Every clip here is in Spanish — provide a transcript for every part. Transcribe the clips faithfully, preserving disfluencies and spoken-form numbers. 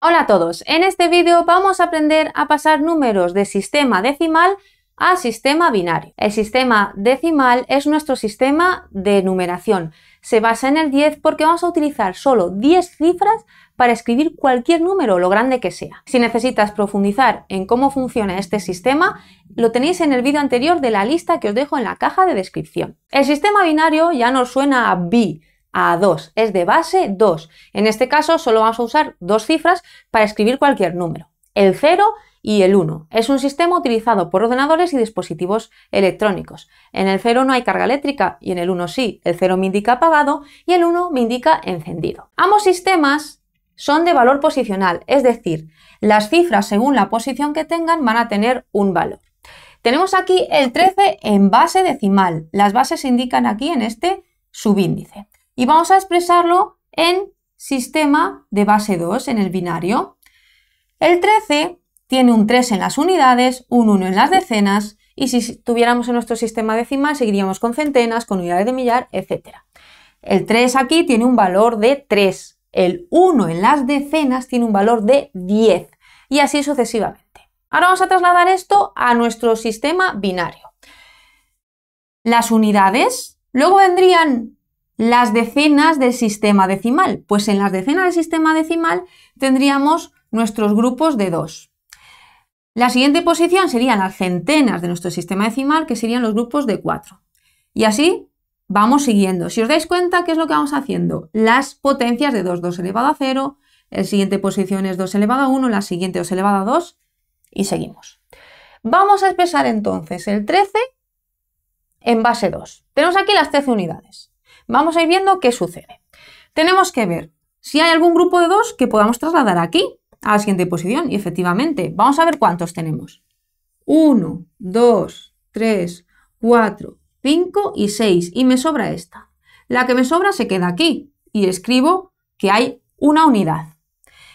Hola a todos, en este vídeo vamos a aprender a pasar números de sistema decimal a sistema binario. El sistema decimal es nuestro sistema de numeración. Se basa en el diez porque vamos a utilizar solo diez cifras para escribir cualquier número, lo grande que sea. Si necesitas profundizar en cómo funciona este sistema, lo tenéis en el vídeo anterior de la lista que os dejo en la caja de descripción. El sistema binario ya nos suena a bi. A dos, es de base dos. En este caso solo vamos a usar dos cifras para escribir cualquier número, el cero y el uno. Es un sistema utilizado por ordenadores y dispositivos electrónicos. En el cero no hay carga eléctrica y en el uno sí. El cero me indica apagado y el uno me indica encendido. Ambos sistemas son de valor posicional, es decir, las cifras según la posición que tengan van a tener un valor. Tenemos aquí el trece en base decimal. Las bases se indican aquí en este subíndice. Y vamos a expresarlo en sistema de base dos, en el binario. El trece tiene un tres en las unidades, un uno en las decenas, y si tuviéramos en nuestro sistema decimal seguiríamos con centenas, con unidades de millar, etcétera. El tres aquí tiene un valor de tres, el uno en las decenas tiene un valor de diez, y así sucesivamente. Ahora vamos a trasladar esto a nuestro sistema binario. Las unidades, luego vendrían las decenas del sistema decimal, pues en las decenas del sistema decimal tendríamos nuestros grupos de dos. La siguiente posición serían las centenas de nuestro sistema decimal, que serían los grupos de cuatro. Y así vamos siguiendo. Si os dais cuenta, ¿qué es lo que vamos haciendo? Las potencias de dos, dos elevado a cero, la siguiente posición es dos elevado a uno, la siguiente dos elevado a dos, y seguimos. Vamos a expresar entonces el trece en base dos. Tenemos aquí las trece unidades. Vamos a ir viendo qué sucede. Tenemos que ver si hay algún grupo de dos que podamos trasladar aquí, a la siguiente posición, y efectivamente, vamos a ver cuántos tenemos. uno, dos, tres, cuatro, cinco y seis, y me sobra esta. La que me sobra se queda aquí, y escribo que hay una unidad.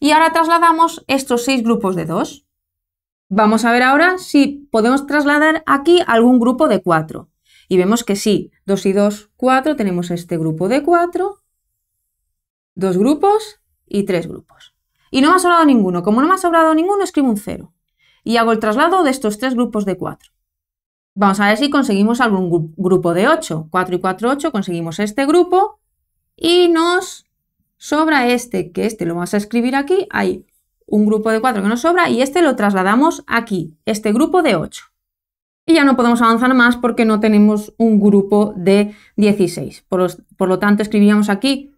Y ahora trasladamos estos seis grupos de dos. Vamos a ver ahora si podemos trasladar aquí algún grupo de cuatro. Y vemos que sí, dos y dos, cuatro, tenemos este grupo de cuatro, dos grupos y tres grupos. Y no me ha sobrado ninguno. Como no me ha sobrado ninguno, escribo un cero. Y hago el traslado de estos tres grupos de cuatro. Vamos a ver si conseguimos algún grupo de ocho. cuatro y cuatro, ocho, conseguimos este grupo. Y nos sobra este, que este lo vamos a escribir aquí. Hay un grupo de cuatro que nos sobra y este lo trasladamos aquí, este grupo de ocho. Y ya no podemos avanzar más porque no tenemos un grupo de dieciséis. Por, los, por lo tanto, escribiríamos aquí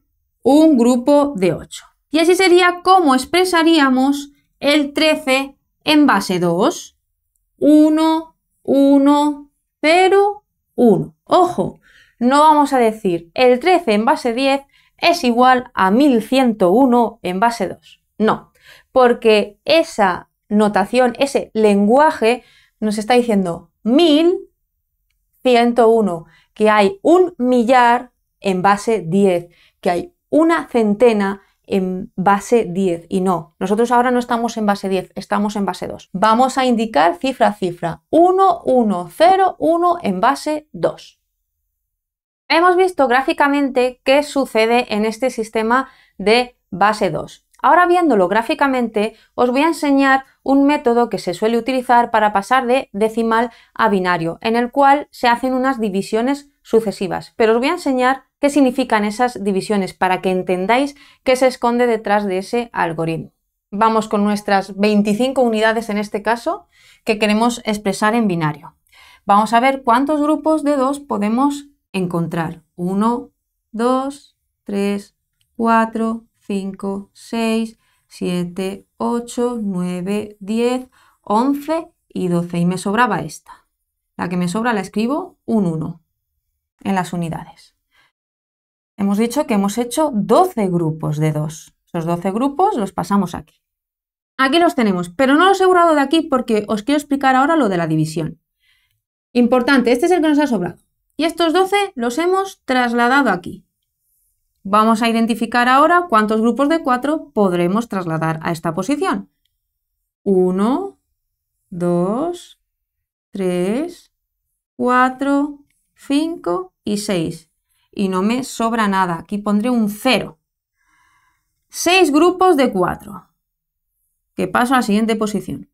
un grupo de ocho. Y así sería como expresaríamos el trece en base dos. uno, uno, cero, uno. Ojo, no vamos a decir el trece en base diez es igual a mil ciento uno en base dos. No, porque esa notación, ese lenguaje nos está diciendo mil ciento uno, que hay un millar en base diez, que hay una centena en base diez, y no, nosotros ahora no estamos en base diez, estamos en base dos. Vamos a indicar cifra a cifra, uno, uno, cero, uno en base dos. Hemos visto gráficamente qué sucede en este sistema de base dos. Ahora, viéndolo gráficamente, os voy a enseñar un método que se suele utilizar para pasar de decimal a binario, en el cual se hacen unas divisiones sucesivas, pero os voy a enseñar qué significan esas divisiones para que entendáis qué se esconde detrás de ese algoritmo. Vamos con nuestras veinticinco unidades en este caso, que queremos expresar en binario. Vamos a ver cuántos grupos de dos podemos encontrar. uno, dos, tres, cuatro, cinco, seis, siete, ocho, nueve, diez, once y doce. Y me sobraba esta. La que me sobra la escribo un uno en las unidades. Hemos dicho que hemos hecho doce grupos de dos. Esos doce grupos los pasamos aquí. Aquí los tenemos, pero no los he borrado de aquí porque os quiero explicar ahora lo de la división. Importante, este es el que nos ha sobrado. Y estos doce los hemos trasladado aquí. Vamos a identificar ahora cuántos grupos de cuatro podremos trasladar a esta posición. uno, dos, tres, cuatro, cinco y seis. Y no me sobra nada, aquí pondré un cero. seis grupos de cuatro. que paso a la siguiente posición.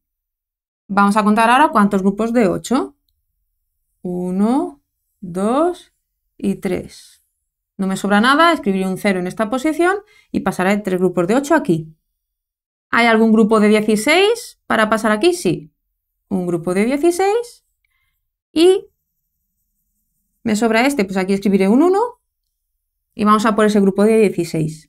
Vamos a contar ahora cuántos grupos de ocho. uno, dos y tres. No me sobra nada, escribiré un cero en esta posición y pasaré tres grupos de ocho aquí. ¿Hay algún grupo de dieciséis para pasar aquí? Sí. Un grupo de dieciséis y me sobra este, pues aquí escribiré un uno y vamos a por ese grupo de dieciséis.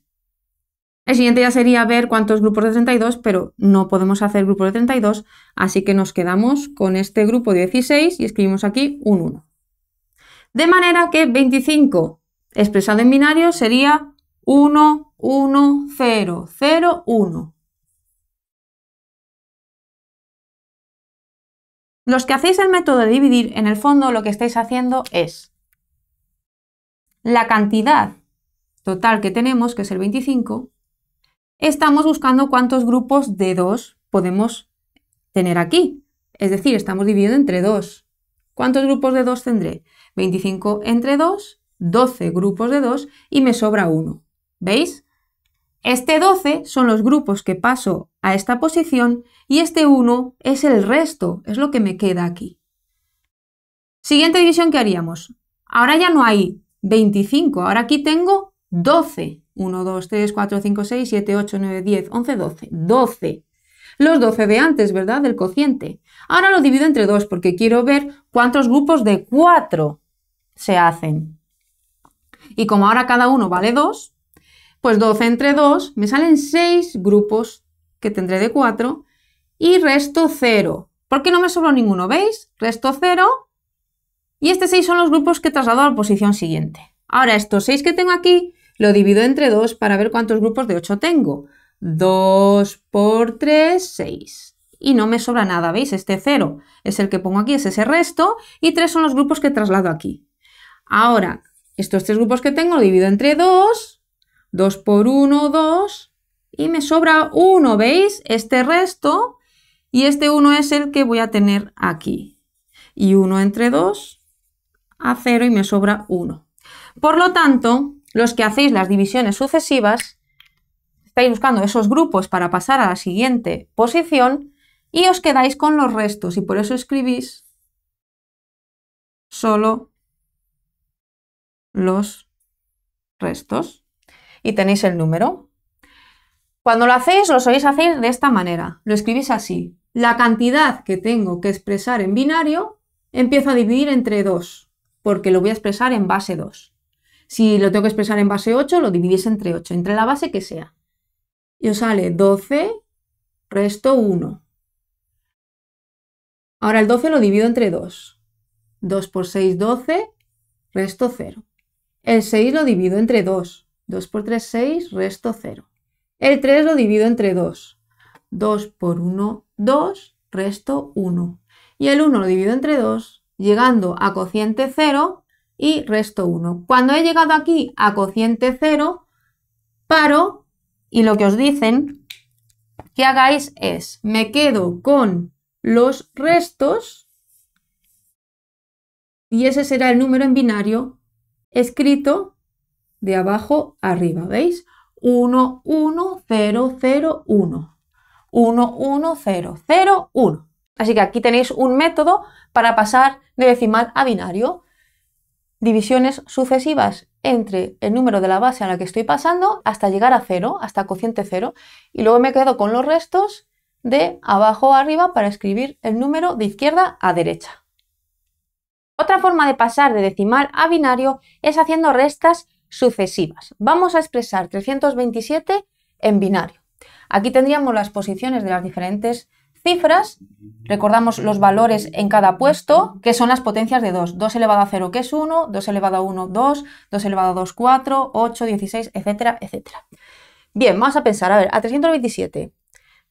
El siguiente ya sería ver cuántos grupos de treinta y dos, pero no podemos hacer grupos de treinta y dos, así que nos quedamos con este grupo de dieciséis y escribimos aquí un uno. De manera que veinticinco expresado en binario sería uno, uno, cero, cero, uno. Los que hacéis el método de dividir, en el fondo lo que estáis haciendo es la cantidad total que tenemos, que es el veinticinco, estamos buscando cuántos grupos de dos podemos tener aquí. Es decir, estamos dividiendo entre dos. ¿Cuántos grupos de dos tendré? veinticinco entre dos, doce grupos de dos y me sobra uno. ¿Veis? Este doce son los grupos que paso a esta posición y este uno es el resto, es lo que me queda aquí. Siguiente división que haríamos. Ahora ya no hay veinticinco, ahora aquí tengo doce. uno, dos, tres, cuatro, cinco, seis, siete, ocho, nueve, diez, once, doce. doce. Los doce de antes, ¿verdad? Del cociente. Ahora lo divido entre dos porque quiero ver cuántos grupos de cuatro se hacen. Y como ahora cada uno vale dos, pues doce entre dos me salen seis grupos que tendré de cuatro y resto cero. Porque no me sobró ninguno, ¿veis? Resto cero y estos seis son los grupos que traslado a la posición siguiente. Ahora estos seis que tengo aquí lo divido entre dos para ver cuántos grupos de ocho tengo. dos por tres, seis. Y no me sobra nada, ¿veis? Este cero es el que pongo aquí, es ese resto. Y tres son los grupos que traslado aquí. Ahora, estos tres grupos que tengo lo divido entre dos. dos por uno, dos. Y me sobra uno, ¿veis? Este resto. Y este uno es el que voy a tener aquí. Y uno entre dos a cero y me sobra uno. Por lo tanto, los que hacéis las divisiones sucesivas, estáis buscando esos grupos para pasar a la siguiente posición y os quedáis con los restos y por eso escribís solo los restos y tenéis el número. Cuando lo hacéis, lo soléis hacer de esta manera, lo escribís así. La cantidad que tengo que expresar en binario empiezo a dividir entre dos, porque lo voy a expresar en base dos. Si lo tengo que expresar en base ocho, lo dividís entre ocho, entre la base que sea. Y os sale doce, resto uno. Ahora el doce lo divido entre dos. dos por seis, doce, resto cero. El seis lo divido entre dos. dos por tres, seis, resto cero. El tres lo divido entre dos. dos por uno, dos, resto uno. Y el uno lo divido entre dos, llegando a cociente cero, y resto uno. Cuando he llegado aquí a cociente cero, paro y lo que os dicen que hagáis es, me quedo con los restos y ese será el número en binario escrito de abajo arriba, ¿veis? uno, uno, cero, cero, uno. uno, uno, cero, cero, uno. Así que aquí tenéis un método para pasar de decimal a binario. Divisiones sucesivas entre el número de la base a la que estoy pasando hasta llegar a cero, hasta cociente cero, y luego me quedo con los restos de abajo a arriba para escribir el número de izquierda a derecha. Otra forma de pasar de decimal a binario es haciendo restas sucesivas. Vamos a expresar trescientos veintisiete en binario. Aquí tendríamos las posiciones de las diferentes cifras, recordamos los valores en cada puesto, que son las potencias de dos. dos elevado a cero, que es uno, dos elevado a uno, dos, dos elevado a dos, cuatro, ocho, dieciséis, etcétera, etcétera. Bien, vamos a pensar, a ver, a trescientos veintisiete,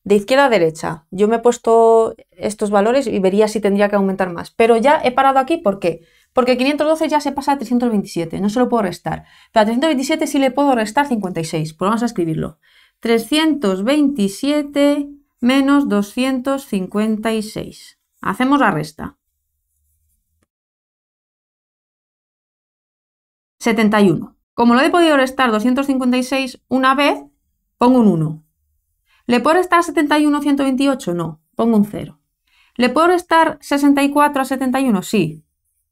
de izquierda a derecha, yo me he puesto estos valores y vería si tendría que aumentar más, pero ya he parado aquí, ¿por qué? Porque quinientos doce ya se pasa a trescientos veintisiete, no se lo puedo restar, pero a trescientos veintisiete sí le puedo restar cincuenta y seis, pues vamos a escribirlo. trescientos veintisiete... menos doscientos cincuenta y seis. Hacemos la resta. setenta y uno. Como lo he podido restar doscientos cincuenta y seis una vez, pongo un uno. ¿Le puedo restar setenta y uno a ciento veintiocho? No, pongo un cero. ¿Le puedo restar sesenta y cuatro a setenta y uno? Sí.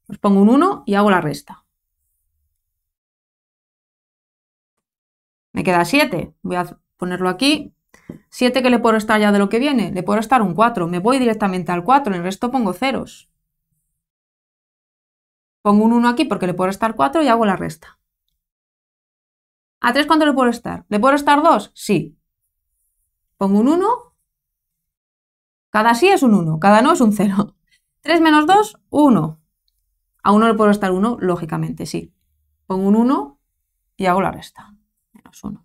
Pues pongo un uno y hago la resta. Me queda siete. Voy a ponerlo aquí. siete que le puedo restar ya de lo que viene. Le puedo restar un cuatro. Me voy directamente al cuatro. En el resto pongo ceros. Pongo un uno aquí porque le puedo restar cuatro y hago la resta. ¿A tres cuánto le puedo restar? ¿Le puedo restar dos? Sí. Pongo un uno. Cada sí es un uno, cada no es un cero. tres menos dos, uno. A uno le puedo restar uno, lógicamente, sí. Pongo un uno y hago la resta. Menos uno.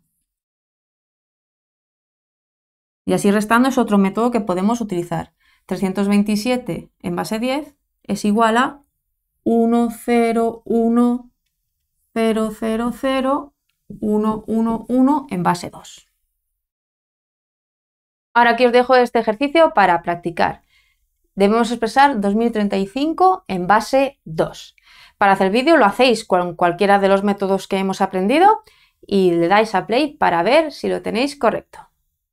Y así restando es otro método que podemos utilizar. trescientos veintisiete en base diez es igual a uno, cero, uno, cero, cero, cero, uno, uno, uno en base dos. Ahora aquí os dejo este ejercicio para practicar. Debemos expresar dos mil treinta y cinco en base dos. Para hacer vídeo lo hacéis con cualquiera de los métodos que hemos aprendido y le dais a play para ver si lo tenéis correcto.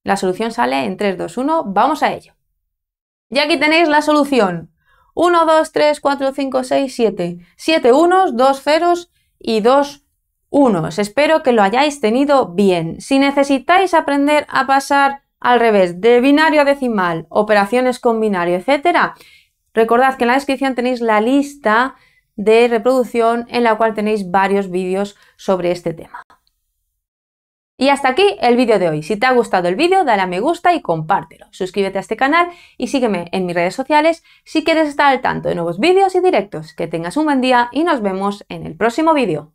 La solución sale en tres, dos, uno. ¡Vamos a ello! Y aquí tenéis la solución. uno, dos, tres, cuatro, cinco, seis, siete. siete unos, dos ceros y dos unos. Espero que lo hayáis tenido bien. Si necesitáis aprender a pasar al revés de binario a decimal, operaciones con binario, etcétera, recordad que en la descripción tenéis la lista de reproducción en la cual tenéis varios vídeos sobre este tema. Y hasta aquí el vídeo de hoy. Si te ha gustado el vídeo, dale a me gusta y compártelo. Suscríbete a este canal y sígueme en mis redes sociales si quieres estar al tanto de nuevos vídeos y directos. Que tengas un buen día y nos vemos en el próximo vídeo.